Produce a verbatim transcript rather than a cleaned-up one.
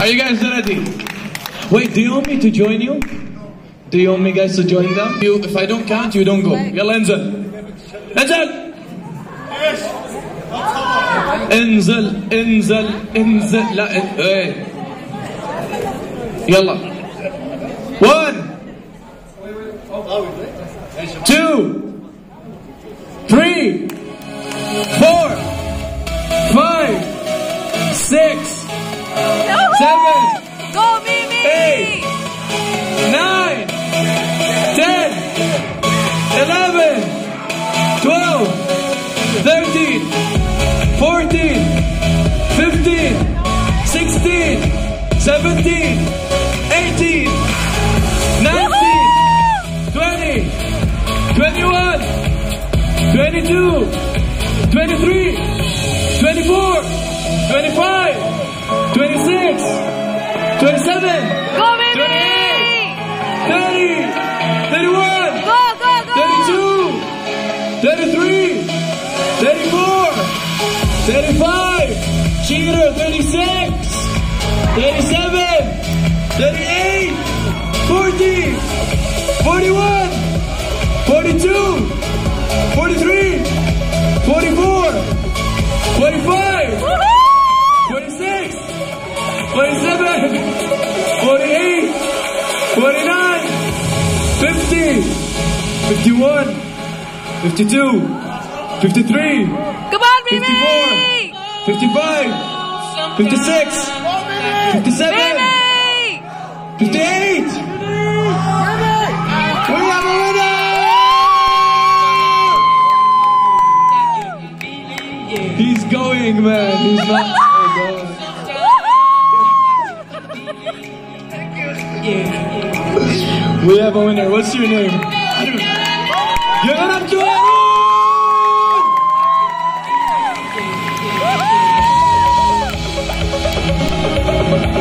Are you guys ready? Wait, do you want me to join you? Do you want me guys to join them? You, if I don't count, you don't go. Yalla, Enzal. Enzal! Enzal, Enzal, Enzal. La, hey. Yalla. One. Two. Three. Four. Five. Six. Seven. Go, Mimi! Eight. Nine. Ten. Eleven. Twelve. Thirteen. Fourteen. Fifteen. Sixteen. Seventeen. Eighteen. Nineteen. Twenty. Twenty-one. Twenty-two. Twenty-three. Twenty-four. Twenty-five. Twenty-six. twenty-seven, go, baby. twenty-eight, thirty, thirty-one, go, go, go. thirty-two, thirty-three, thirty-four, thirty-five, Chigro, thirty-six, thirty-seven, thirty-eight, forty, forty-one, forty-two, forty-three, forty-four, forty-five, forty-six, forty-seven, forty-eight, forty-nine, fifty, fifty-one, fifty-two, fifty-three, come on, fifty-four, fifty-five, fifty-six, fifty-seven, fifty-eight. We have a winner! He's going, man. He's not. We have a winner. What's your name? You're not